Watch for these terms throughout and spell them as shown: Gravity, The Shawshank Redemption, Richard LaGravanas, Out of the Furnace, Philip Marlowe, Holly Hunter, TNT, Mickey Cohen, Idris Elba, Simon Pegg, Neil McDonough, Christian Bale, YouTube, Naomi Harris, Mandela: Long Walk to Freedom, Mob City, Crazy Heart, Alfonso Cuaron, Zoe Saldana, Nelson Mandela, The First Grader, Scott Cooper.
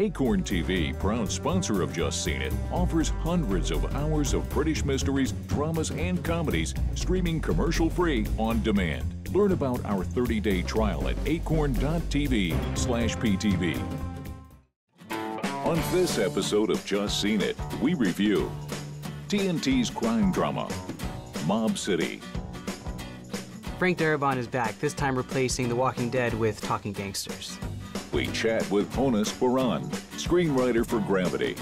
Acorn TV, proud sponsor of Just Seen It, offers hundreds of hours of British mysteries, dramas, and comedies, streaming commercial-free on demand. Learn about our 30-day trial at acorn.tv/ptv. On this episode of Just Seen It, we review TNT's crime drama, Mob City. Frank Darabont is back, this time replacing The Walking Dead with Talking Gangsters. We chat with Jonas Cuaron, screenwriter for Gravity.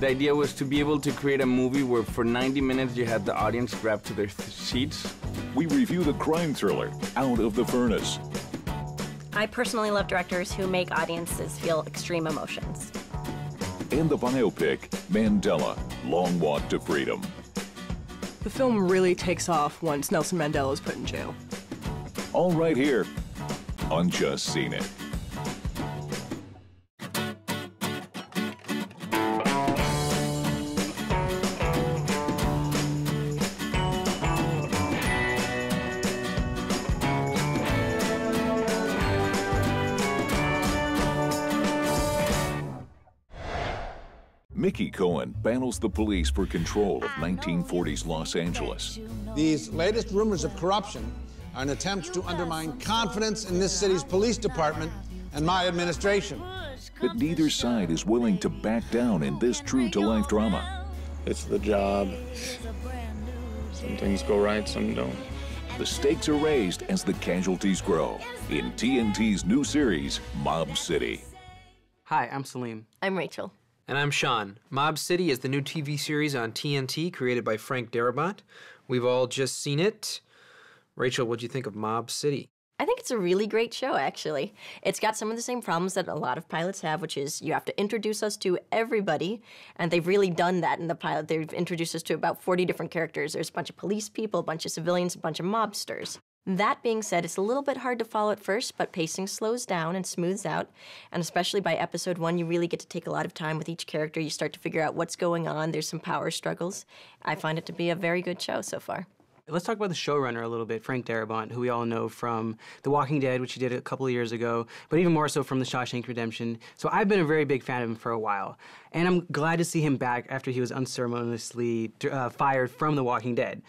The idea was to be able to create a movie where for 90 minutes you had the audience strapped to their seats. We review the crime thriller, Out of the Furnace. I personally love directors who make audiences feel extreme emotions. And the biopic, Mandela: Long Walk to Freedom. The film really takes off once Nelson Mandela is put in jail. All right here on Just Seen It. Mickey Cohen battles the police for control of 1940s Los Angeles. These latest rumors of corruption are an attempt to undermine confidence in this city's police department and my administration. But neither side is willing to back down in this true-to-life drama. It's the job. Some things go right, some don't. The stakes are raised as the casualties grow in TNT's new series, Mob City. Hi, I'm Salim. I'm Rachel. And I'm Sean. Mob City is the new TV series on TNT created by Frank Darabont. We've all just seen it. Rachel, what'd you think of Mob City? I think it's a really great show, actually. It's got some of the same problems that a lot of pilots have, which is you have to introduce us to everybody, and they've really done that in the pilot. They've introduced us to about 40 different characters. There's a bunch of police people, a bunch of civilians, a bunch of mobsters. That being said, it's a little bit hard to follow at first, but pacing slows down and smooths out, and especially by episode one, you really get to take a lot of time with each character. You start to figure out what's going on. There's some power struggles. I find it to be a very good show so far. Let's talk about the showrunner a little bit, Frank Darabont, who we all know from The Walking Dead, which he did a couple of years ago, but even more so from The Shawshank Redemption. So I've been a very big fan of him for a while, and I'm glad to see him back after he was unceremoniously fired from The Walking Dead.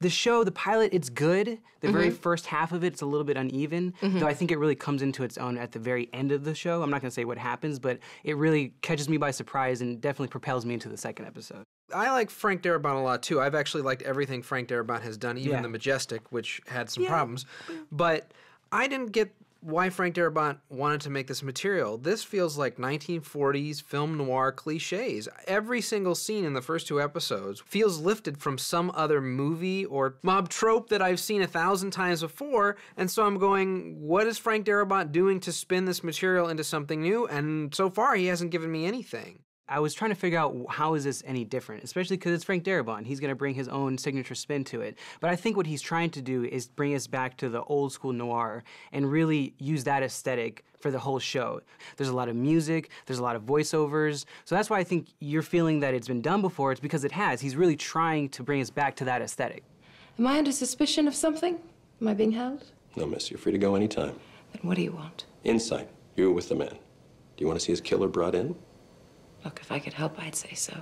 The show, the pilot, it's good. The very first half of it's a little bit uneven, though I think it really comes into its own at the very end of the show. I'm not going to say what happens, but it really catches me by surprise and definitely propels me into the second episode. I like Frank Darabont a lot, too. I've actually liked everything Frank Darabont has done, even The Majestic, which had some problems. But I didn't get why Frank Darabont wanted to make this material. This feels like 1940s film noir cliches. Every single scene in the first two episodes feels lifted from some other movie or mob trope that I've seen 1,000 times before, and so I'm going, what is Frank Darabont doing to spin this material into something new? And so far, he hasn't given me anything. I was trying to figure out how is this any different, especially because it's Frank Darabont. He's going to bring his own signature spin to it. But I think what he's trying to do is bring us back to the old school noir and really use that aesthetic for the whole show. There's a lot of music, there's a lot of voiceovers. So that's why I think you're feeling that it's been done before. It's because it has. He's really trying to bring us back to that aesthetic. Am I under suspicion of something? Am I being held? No, miss. You're free to go anytime. Then what do you want? Insight. You're with the man. Do you want to see his killer brought in? Look, if I could help, I'd say so.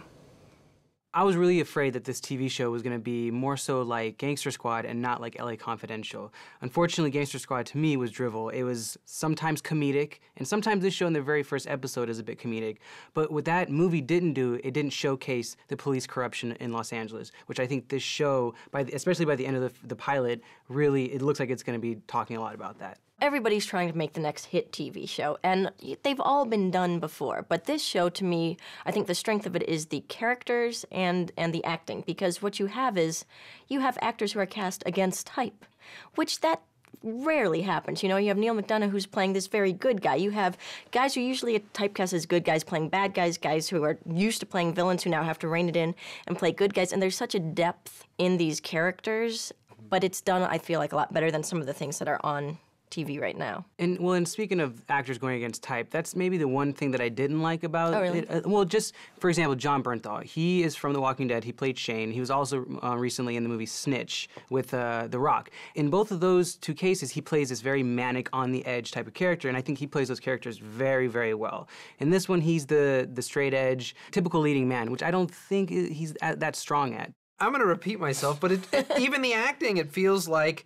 I was really afraid that this TV show was going to be more so like Gangster Squad and not like LA Confidential. Unfortunately, Gangster Squad to me was drivel. It was sometimes comedic, and sometimes this show in the very first episode is a bit comedic. But what that movie didn't do, it didn't showcase the police corruption in Los Angeles, which I think this show, especially by the end of the pilot, really, it looks like it's going to be talking a lot about that. Everybody's trying to make the next hit TV show, and they've all been done before. But this show, to me, I think the strength of it is the characters and the acting, because what you have is you have actors who are cast against type, which that rarely happens. You know, you have Neil McDonough who's playing this very good guy. You have guys who usually typecast as good guys playing bad guys, guys who are used to playing villains who now have to rein it in and play good guys. And there's such a depth in these characters, but it's done, I feel like, a lot better than some of the things that are on TV right now. And well, and speaking of actors going against type, that's maybe the one thing that I didn't like about it. Well, just for example, Jon Bernthal. He is from The Walking Dead. He played Shane. He was also recently in the movie Snitch with The Rock. In both of those two cases, he plays this very manic, on the edge type of character, and I think he plays those characters very, very well. In this one, he's the straight edge, typical leading man, which I don't think he's that strong at. I'm going to repeat myself, but even the acting, it feels like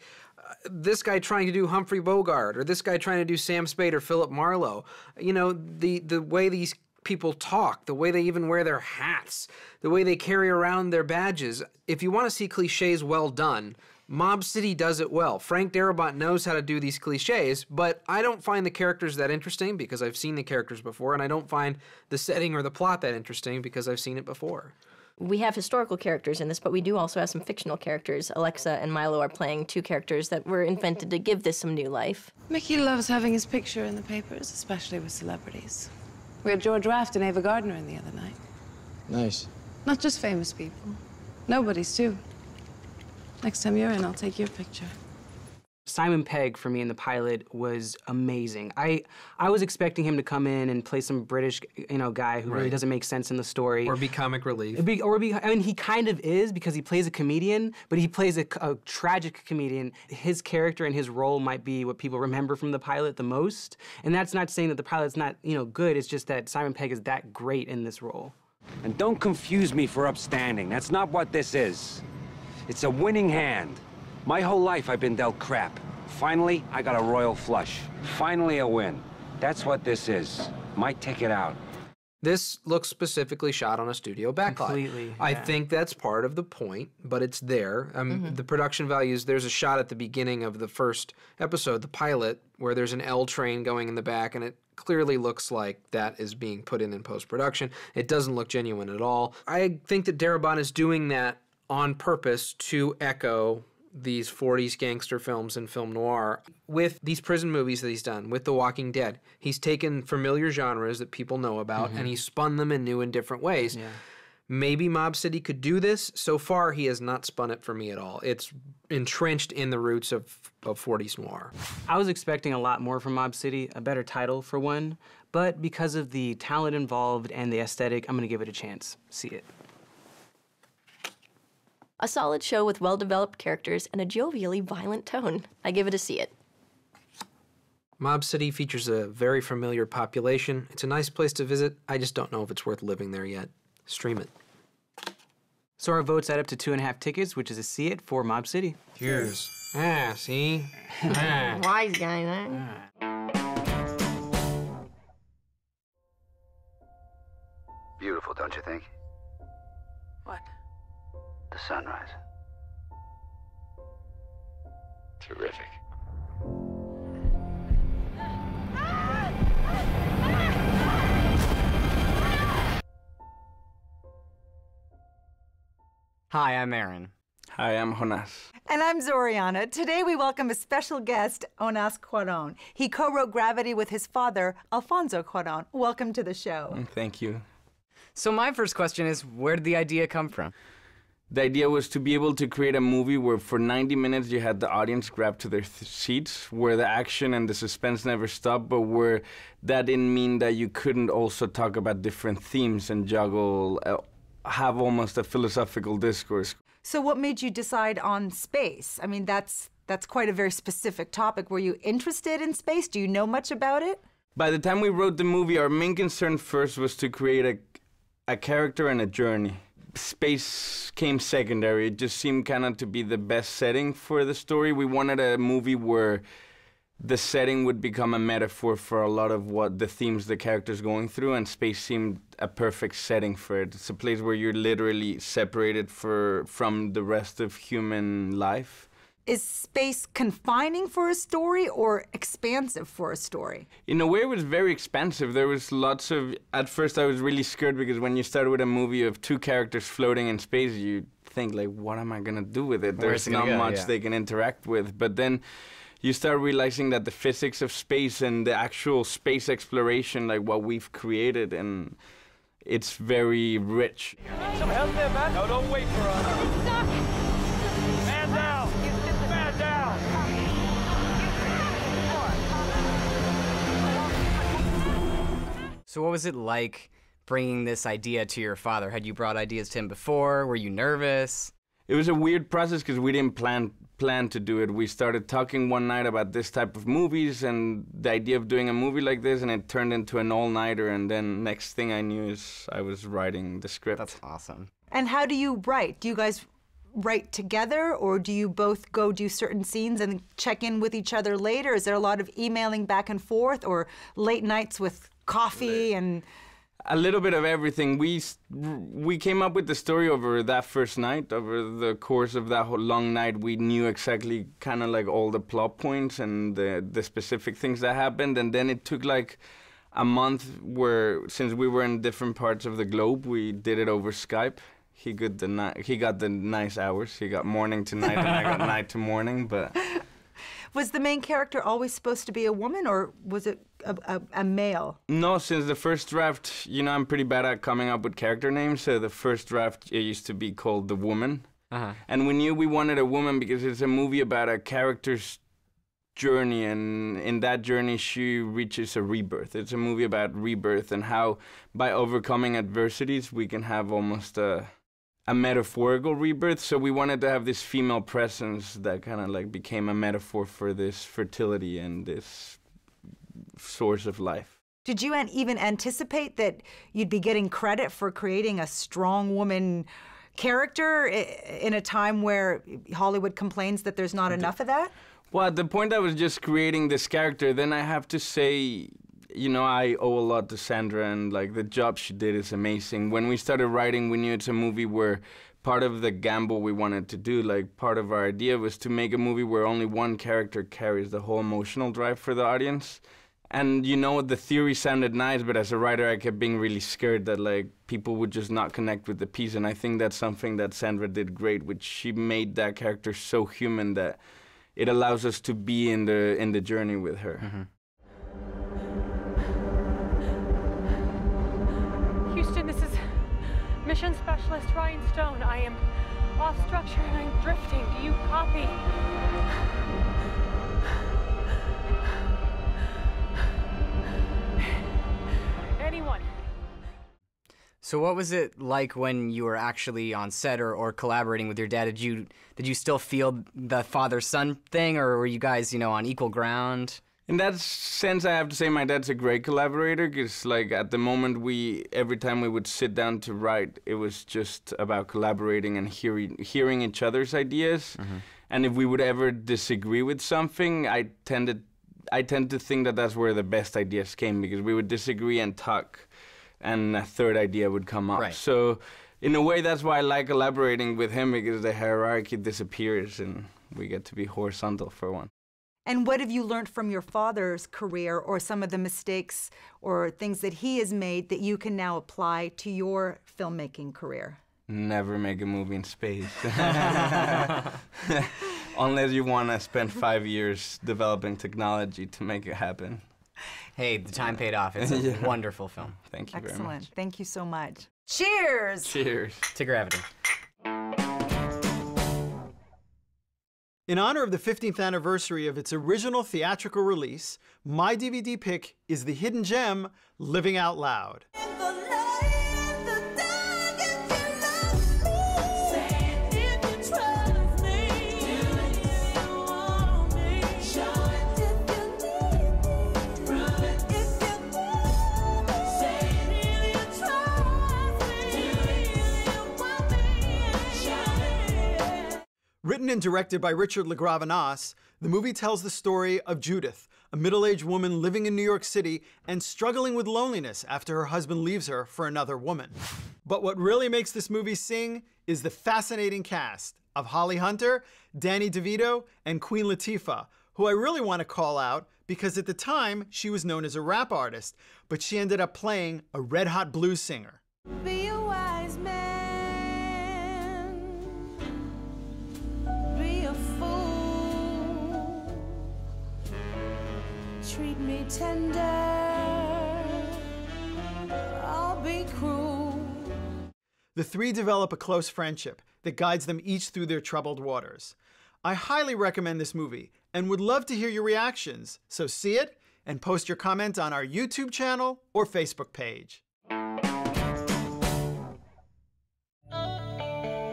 this guy trying to do Humphrey Bogart, or this guy trying to do Sam Spade or Philip Marlowe. You know, the way these people talk, the way they even wear their hats, the way they carry around their badges. If you want to see cliches well done, Mob City does it well. Frank Darabont knows how to do these cliches, but I don't find the characters that interesting because I've seen the characters before, and I don't find the setting or the plot that interesting because I've seen it before. We have historical characters in this, but we do also have some fictional characters. Alexa and Milo are playing two characters that were invented to give this some new life. Mickey loves having his picture in the papers, especially with celebrities. We had George Raft and Ava Gardner in the other night. Nice. Not just famous people. Nobody's, too. Next time you're in, I'll take your picture. Simon Pegg, for me, in the pilot was amazing. I was expecting him to come in and play some British, guy who really doesn't make sense in the story. Or be comic relief. I mean, he kind of is because he plays a comedian, but he plays a tragic comedian. His character and his role might be what people remember from the pilot the most. And that's not saying that the pilot's not, good. It's just that Simon Pegg is that great in this role. And don't confuse me for upstanding. That's not what this is. It's a winning hand. My whole life I've been dealt crap. Finally, I got a royal flush. Finally, a win. That's what this is. My ticket out. This looks specifically shot on a studio backlot. Completely. Yeah. I think that's part of the point, but it's there. The production values, there's a shot at the beginning of the first episode, the pilot, where there's an L train going in the back, and it clearly looks like that is being put in post-production. It doesn't look genuine at all. I think that Darabont is doing that on purpose to echo these 40s gangster films and film noir. With these prison movies that he's done, with The Walking Dead, he's taken familiar genres that people know about and he's spun them in new and different ways. Yeah. Maybe Mob City could do this. So far, he has not spun it for me at all. It's entrenched in the roots of 40s noir. I was expecting a lot more from Mob City, a better title for one, but because of the talent involved and the aesthetic, I'm gonna give it a chance. See it. A solid show with well-developed characters and a jovially violent tone. I give it a see it. Mob City features a very familiar population. It's a nice place to visit. I just don't know if it's worth living there yet. Stream it. So our votes add up to 2.5 tickets, which is a see it for Mob City. Cheers. Ah, see? Ah. Wise guy, man. Ah. Beautiful, don't you think? What? The sunrise. Terrific. Hi, I'm Aaron. Hi, I'm Jonas. And I'm Zoriana. Today we welcome a special guest, Jonas Cuaron. He co-wrote Gravity with his father, Alfonso Cuaron. Welcome to the show. Thank you. So my first question is, where did the idea come from? The idea was to be able to create a movie where for 90 minutes you had the audience grabbed to their seats, where the action and the suspense never stopped, but where that didn't mean that you couldn't also talk about different themes and juggle, have almost a philosophical discourse. So what made you decide on space? I mean, that's quite a very specific topic. Were you interested in space? Do you know much about it? By the time we wrote the movie, our main concern first was to create a character and a journey. Space came secondary. It just seemed kind of to be the best setting for the story. We wanted a movie where the setting would become a metaphor for a lot of what the themes the character's going through, and space seemed a perfect setting for it. It's a place where you're literally separated from the rest of human life. Is space confining for a story or expansive for a story? In a way, it was very expansive. There was lots of... At first, I was really scared because when you start with a movie of two characters floating in space, you think, like, what am I going to do with it? There's not much they can interact with. But then you start realizing that the physics of space and the actual space exploration, like what we've created, and it's very rich. Some help there, man. No, don't wait for us. I'm stuck. Man down. So what was it like bringing this idea to your father? Had you brought ideas to him before? Were you nervous? It was a weird process because we didn't plan to do it. We started talking one night about this type of movies and the idea of doing a movie like this, and it turned into an all-nighter, and then next thing I knew is I was writing the script. That's awesome. And how do you write? Do you guys write together, or do you both go do certain scenes and check in with each other later? Is there a lot of emailing back and forth, or late nights with coffee and... A little bit of everything. We came up with the story over that first night. Over the course of that whole long night, we knew exactly kind of like all the plot points and the specific things that happened. And then it took like a month where, since we were in different parts of the globe, we did it over Skype. He got the nice hours. He got morning to night, and I got night to morning. But was the main character always supposed to be a woman, or was it a male? No, since the first draft, you know, I'm pretty bad at coming up with character names, so the first draft, it used to be called The Woman. And we knew we wanted a woman because it's a movie about a character's journey, and in that journey, she reaches a rebirth. It's a movie about rebirth and how, by overcoming adversities, we can have almost a metaphorical rebirth. So we wanted to have this female presence that kind of like became a metaphor for this fertility and this source of life. Did you even anticipate that you'd be getting credit for creating a strong woman character in a time where Hollywood complains that there's not enough of that? Well, at the point I was just creating this character, then I have to say, you know, I owe a lot to Sandra, and like the job she did is amazing. When we started writing, we knew it's a movie where part of the gamble we wanted to do, like part of our idea was to make a movie where only one character carries the whole emotional drive for the audience. And you know, the theory sounded nice, but as a writer, I kept being really scared that like people would just not connect with the piece. And I think that's something that Sandra did great, which she made that character so human that it allows us to be in the journey with her. Houston, this is Mission Specialist Ryan Stone. I am off structure and I'm drifting. Do you copy? Anyone? So what was it like when you were actually on set or collaborating with your dad? Did you still feel the father-son thing, or were you guys, you know, on equal ground? In that sense, I have to say my dad's a great collaborator, because like at the moment every time we would sit down to write, it was just about collaborating and hearing each other's ideas. And if we would ever disagree with something, I tend to think that that's where the best ideas came, because we would disagree and talk, and a third idea would come up. So in a way, that's why I like collaborating with him, because the hierarchy disappears and we get to be horizontal for one. And what have you learned from your father's career, or some of the mistakes or things that he has made that you can now apply to your filmmaking career? Never make a movie in space. Unless you want to spend 5 years developing technology to make it happen. Hey, the time paid off. It's a wonderful film. Thank you very much. Excellent. Thank you so much. Cheers! Cheers. To Gravity. In honor of the 15th anniversary of its original theatrical release, my DVD pick is the hidden gem, Living Out Loud. Written and directed by Richard LaGravanas, the movie tells the story of Judith, a middle-aged woman living in New York City and struggling with loneliness after her husband leaves her for another woman. But what really makes this movie sing is the fascinating cast of Holly Hunter, Danny DeVito, and Queen Latifah, who I really want to call out because at the time she was known as a rap artist, but she ended up playing a red-hot blues singer. Be a wise man. Treat me tender, I'll be cruel. The three develop a close friendship that guides them each through their troubled waters. I highly recommend this movie and would love to hear your reactions, so see it and post your comments on our YouTube channel or Facebook page.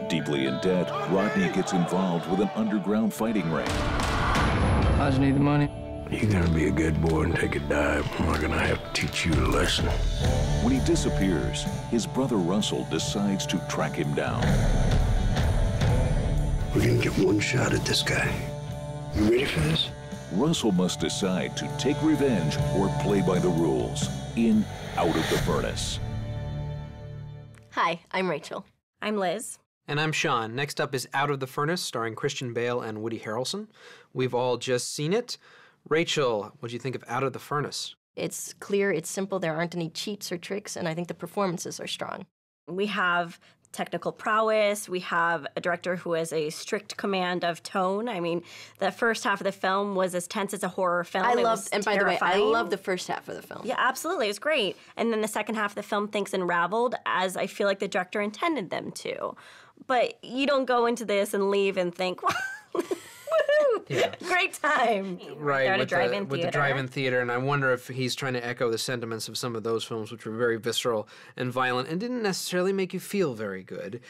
Deeply in debt, Rodney gets involved with an underground fighting ring. I just need the money. You're gonna be a good boy and take a dive. We're gonna have to teach you a lesson. When he disappears, his brother Russell decides to track him down. We're gonna get one shot at this guy. You ready for this? Russell must decide to take revenge or play by the rules in Out of the Furnace. Hi, I'm Rachel. I'm Liz. And I'm Sean. Next up is Out of the Furnace, starring Christian Bale and Woody Harrelson. We've all just seen it. Rachel, what'd you think of Out of the Furnace? It's clear, it's simple, there aren't any cheats or tricks, and I think the performances are strong. We have technical prowess, we have a director who has a strict command of tone. I mean, the first half of the film was as tense as a horror film. By the way, I love the first half of the film. Yeah, absolutely, it was great. And then the second half of the film things unraveled as I feel like the director intended them to. But you don't go into this and leave and think, wow. Yeah. Great time. Right, with the drive-in theater, and I wonder if he's trying to echo the sentiments of some of those films, which were very visceral and violent and didn't necessarily make you feel very good,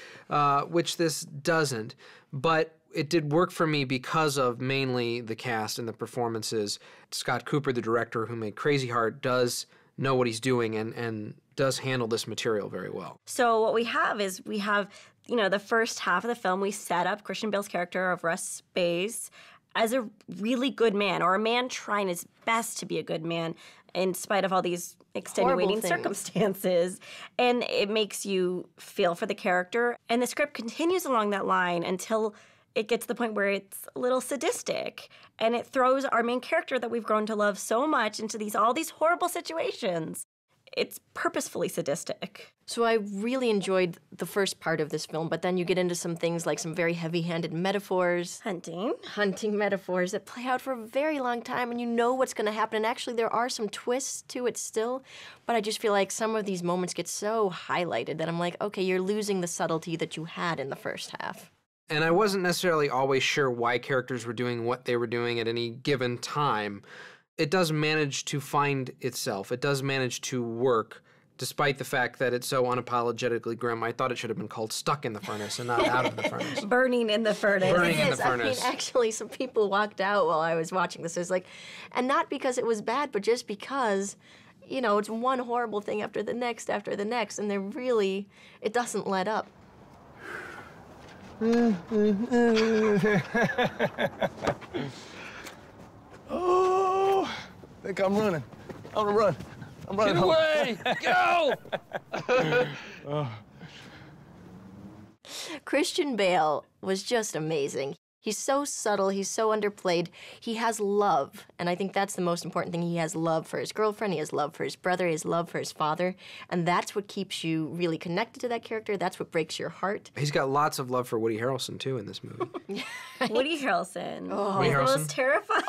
which this doesn't, but it did work for me because of mainly the cast and the performances. Scott Cooper, the director who made Crazy Heart, does know what he's doing and does handle this material very well. So what we have is we have, you know, the first half of the film, we set up Christian Bale's character of Russ Space as a really good man, or a man trying his best to be a good man in spite of all these extenuating circumstances. And it makes you feel for the character. And the script continues along that line until it gets to the point where it's a little sadistic. And it throws our main character that we've grown to love so much into all these horrible situations. It's purposefully sadistic. So I really enjoyed the first part of this film, but then you get into some things like some very heavy-handed metaphors. Hunting metaphors that play out for a very long time, and you know what's going to happen. And actually, there are some twists to it still, but I just feel like some of these moments get so highlighted that I'm like, okay, you're losing the subtlety that you had in the first half. And I wasn't necessarily always sure why characters were doing what they were doing at any given time. It does manage to find itself. It does manage to work, despite the fact that it's so unapologetically grim. I thought it should have been called Stuck in the Furnace and not Out of the Furnace. Burning in the Furnace. Burning in the Furnace. I mean, actually, some people walked out while I was watching this. It was like, and not because it was bad, but just because, you know, it's one horrible thing after the next, and they're really, it doesn't let up. Oh, I think I'm running. I'm gonna run. I'm running. Get away! Go! Oh. Christian Bale was just amazing. He's so subtle, he's so underplayed. He has love, and I think that's the most important thing. He has love for his girlfriend, he has love for his brother, he has love for his father, and that's what keeps you really connected to that character. That's what breaks your heart. He's got lots of love for Woody Harrelson, too, in this movie. Woody Harrelson. Oh. He's the most terrifying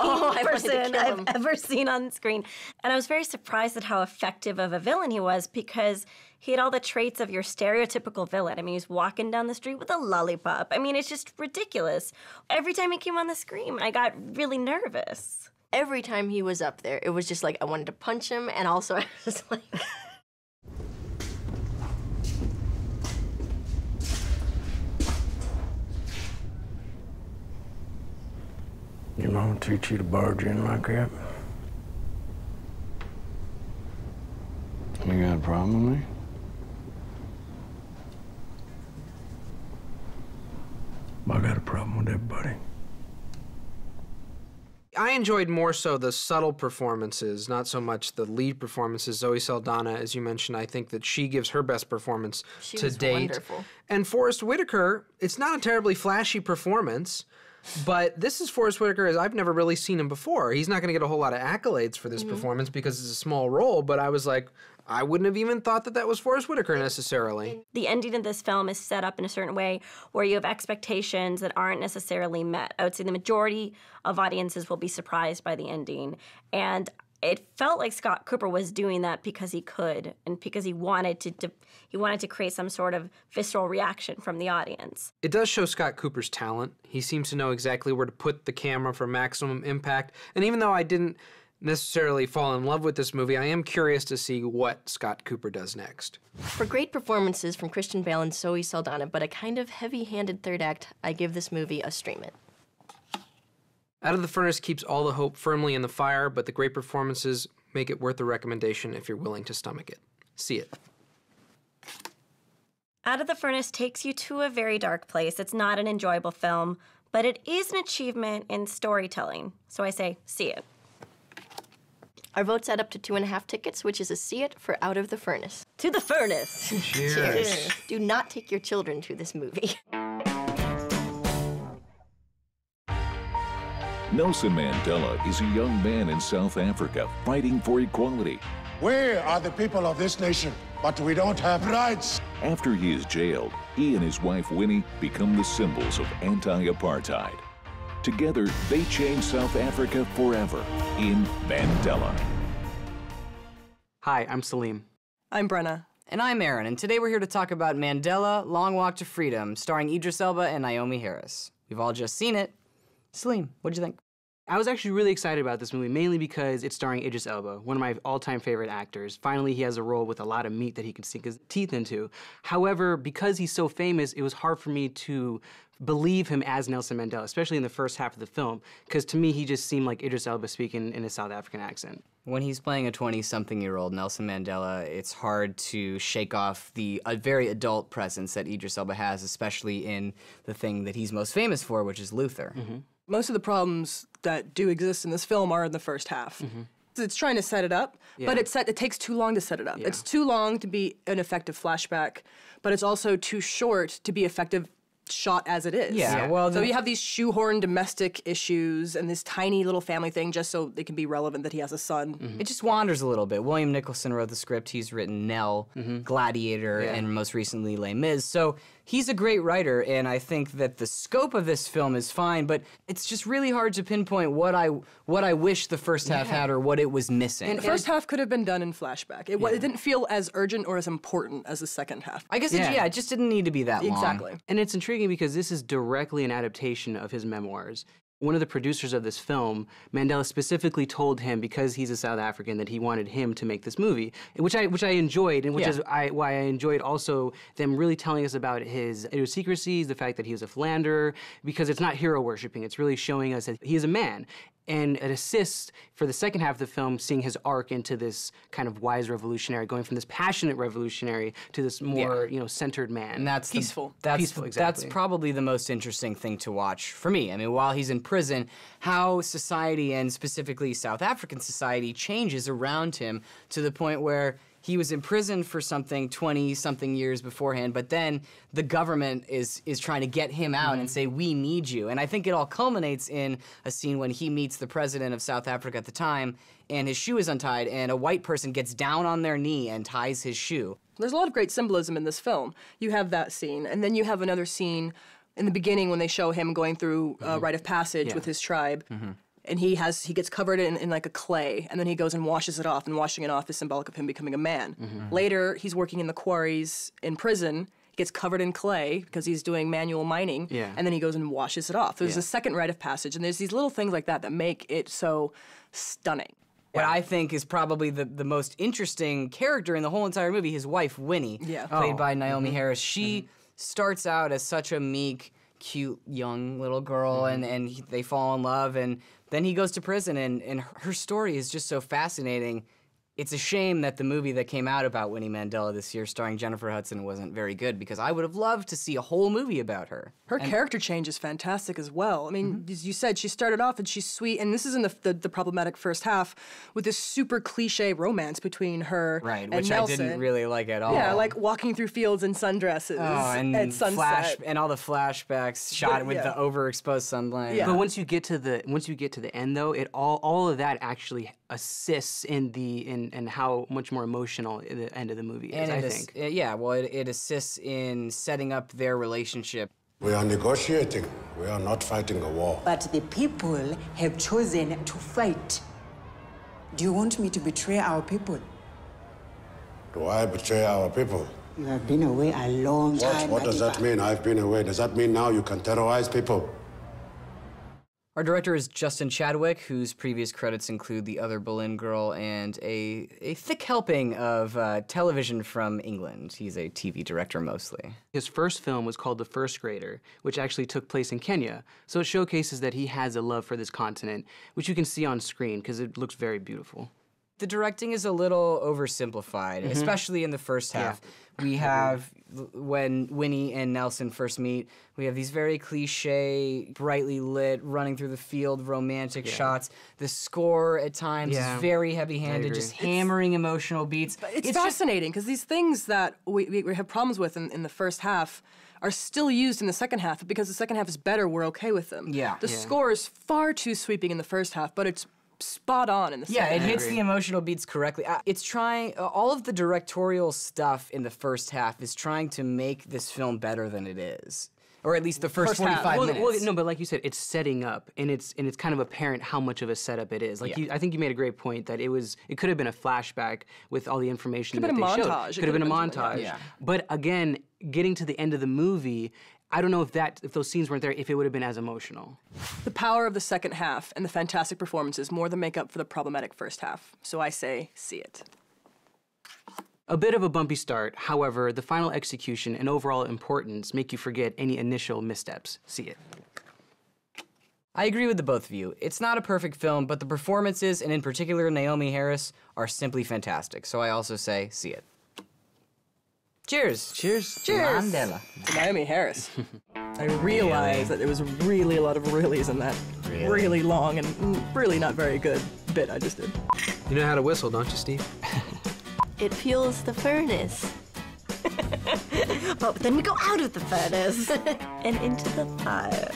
person I've ever seen on screen. And I was very surprised at how effective of a villain he was, because he had all the traits of your stereotypical villain. I mean, he's walking down the street with a lollipop. I mean, it's just ridiculous. Every time he came on the screen, I got really nervous. Every time he was up there, it was just like I wanted to punch him, and also I was like... Your mom teach you to barge in like that? You got a problem with me? I got a problem with everybody. I enjoyed more so the subtle performances, not so much the lead performances. Zoe Saldana, as you mentioned, I think that she gives her best performance to date. She was wonderful. And Forrest Whitaker, it's not a terribly flashy performance, but this is Forrest Whitaker as I've never really seen him before. He's not going to get a whole lot of accolades for this performance because it's a small role, but I was like, I wouldn't have even thought that that was Forrest Whitaker necessarily. The ending of this film is set up in a certain way where you have expectations that aren't necessarily met. I would say the majority of audiences will be surprised by the ending. And it felt like Scott Cooper was doing that because he could and because he wanted to create some sort of visceral reaction from the audience. It does show Scott Cooper's talent. He seems to know exactly where to put the camera for maximum impact. And even though I didn't necessarily fall in love with this movie, I am curious to see what Scott Cooper does next. For great performances from Christian Bale and Zoe Saldana, but a kind of heavy-handed third act, I give this movie a stream it. Out of the Furnace keeps all the hope firmly in the fire, but the great performances make it worth a recommendation if you're willing to stomach it. See it. Out of the Furnace takes you to a very dark place. It's not an enjoyable film, but it is an achievement in storytelling. So I say, see it. Our votes add up to 2.5 tickets, which is a see it for Out of the Furnace. To the furnace. Cheers. Cheers. Do not take your children to this movie. Nelson Mandela is a young man in South Africa fighting for equality. We are the people of this nation, but we don't have rights. After he is jailed, he and his wife Winnie become the symbols of anti-apartheid. Together, they change South Africa forever in Mandela. Hi, I'm Salim. I'm Brenna. And I'm Aaron, and today we're here to talk about Mandela: Long Walk to Freedom, starring Idris Elba and Naomi Harris. We've all just seen it. Salim, what'd you think? I was actually really excited about this movie, mainly because it's starring Idris Elba, one of my all-time favorite actors. Finally, he has a role with a lot of meat that he can sink his teeth into. However, because he's so famous, it was hard for me to believe him as Nelson Mandela, especially in the first half of the film, because to me, he just seemed like Idris Elba speaking in a South African accent. When he's playing a 20-something-year-old Nelson Mandela, it's hard to shake off the very adult presence that Idris Elba has, especially in the thing that he's most famous for, which is Luther. Mm-hmm. Most of the problems that do exist in this film are in the first half. Mm-hmm. It's trying to set it up, but it takes too long to set it up. Yeah. It's too long to be an effective flashback, but it's also too short to be effective shot as it is. Yeah. Well, so you have these shoehorned domestic issues and this tiny little family thing just so it can be relevant that he has a son. Mm-hmm. It just wanders a little bit. William Nicholson wrote the script. He's written Nell, mm-hmm. Gladiator, and most recently Les Mis. So he's a great writer, and I think that the scope of this film is fine, but it's just really hard to pinpoint what I wish the first half had or what it was missing. And the first half could have been done in flashback. It didn't feel as urgent or as important as the second half. I guess it just didn't need to be that long. Exactly. And it's intriguing because this is directly an adaptation of his memoirs. One of the producers of this film, Mandela specifically told him, because he's a South African, that he wanted him to make this movie, which I enjoyed, and which is why I enjoyed also them really telling us about his idiosyncrasies, the fact that he was a philanderer, because it's not hero worshipping, it's really showing us that he is a man. And it assists for the second half of the film, seeing his arc into this kind of wise revolutionary, going from this passionate revolutionary to this more, centered man. And that's peaceful. Peaceful, exactly. That's probably the most interesting thing to watch for me. I mean, while he's in prison, how society, and specifically South African society, changes around him to the point where he was imprisoned for something 20-something years beforehand, but then the government is trying to get him out and say, we need you. And I think it all culminates in a scene when he meets the president of South Africa at the time, and his shoe is untied, and a white person gets down on their knee and ties his shoe. There's a lot of great symbolism in this film. You have that scene, and then you have another scene in the beginning when they show him going through rite of passage with his tribe. Mm-hmm. And he gets covered in like a clay, and then he goes and washes it off, and washing it off is symbolic of him becoming a man. Mm-hmm. Later, he's working in the quarries in prison, gets covered in clay because he's doing manual mining, and then he goes and washes it off. There's a second rite of passage, and there's these little things like that that make it so stunning. What I think is probably the most interesting character in the whole entire movie, his wife, Winnie, played by Naomi Harris. She starts out as such a meek, cute young little girl, and they fall in love, and then he goes to prison, and her story is just so fascinating. It's a shame that the movie that came out about Winnie Mandela this year, starring Jennifer Hudson, wasn't very good, because I would have loved to see a whole movie about her. Her character change is fantastic as well. I mean, as you said, she started off and she's sweet, and this is in the problematic first half with this super cliche romance between her and which Nelson. I didn't really like at all. Yeah, like walking through fields in sundresses at sunset. And all the flashbacks shot with the overexposed sunlight. Yeah. But once you get to the end though, all of that actually assists in how much more emotional the end of the movie is, I think. It assists in setting up their relationship. We are negotiating. We are not fighting a war. But the people have chosen to fight. Do you want me to betray our people? Do I betray our people? You have been away a long time. What does that mean? I've been away. Does that mean now you can terrorize people? Our director is Justin Chadwick, whose previous credits include The Other Boleyn Girl and a thick helping of television from England. He's a TV director mostly. His first film was called The First Grader, which actually took place in Kenya. So it showcases that he has a love for this continent, which you can see on screen because it looks very beautiful. The directing is a little oversimplified, especially in the first half. Yeah. We have, when Winnie and Nelson first meet, we have these very cliche, brightly lit, running through the field, romantic shots. The score at times is very heavy-handed, just hammering emotional beats. It's fascinating, because these things that we have problems with in the first half are still used in the second half, but because the second half is better, we're okay with them. Yeah. The score is far too sweeping in the first half, but it's spot on in the second. Yeah, it hits the emotional beats correctly. It's trying, all of the directorial stuff in the first half is trying to make this film better than it is. Or at least the first 45 minutes. Well, no, but like you said, it's setting up, and it's kind of apparent how much of a setup it is. Like I think you made a great point that it could have been a flashback with all the information that they showed. It could have been a montage. Yeah. But again, getting to the end of the movie, I don't know if those scenes weren't there, if it would have been as emotional. The power of the second half and the fantastic performances more than make up for the problematic first half. So I say, see it. A bit of a bumpy start, however, the final execution and overall importance make you forget any initial missteps. See it. I agree with the both of you. It's not a perfect film, but the performances, and in particular Naomi Harris, are simply fantastic. So I also say, see it. Cheers. Cheers. Cheers. Mandela. To Naomi Harris. I realized that there was really a lot of reallys in that really long and really not very good bit I just did. You know how to whistle, don't you, Steve? It fuels the furnace. But then we go out of the furnace and into the fire.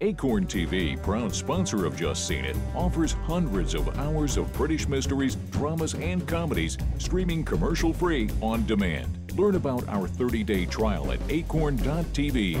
Acorn TV, proud sponsor of Just Seen It, offers hundreds of hours of British mysteries, dramas, and comedies, streaming commercial-free on demand. Learn about our 30-day trial at acorn.tv/ptv.